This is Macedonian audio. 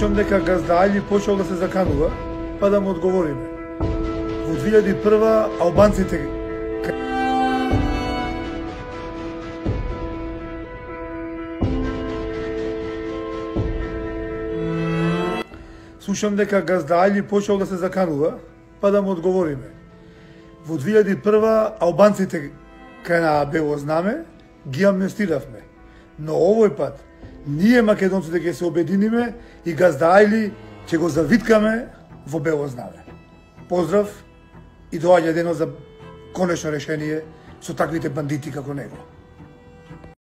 Шум дека Газдаали почел да се заканува, па да му одговориме. Во 2001 албанците Слушам дека Газдаали почел да се заканува, па да му одговориме. Во 2001 албанците кај на бело знаме ги амнестиравме, но овој пат ние македонците ќе се обединиме и Газдаали ќе го завиткаме во бело знаме. Поздрав и доаѓа денот за конечно решение со таквите бандити како него.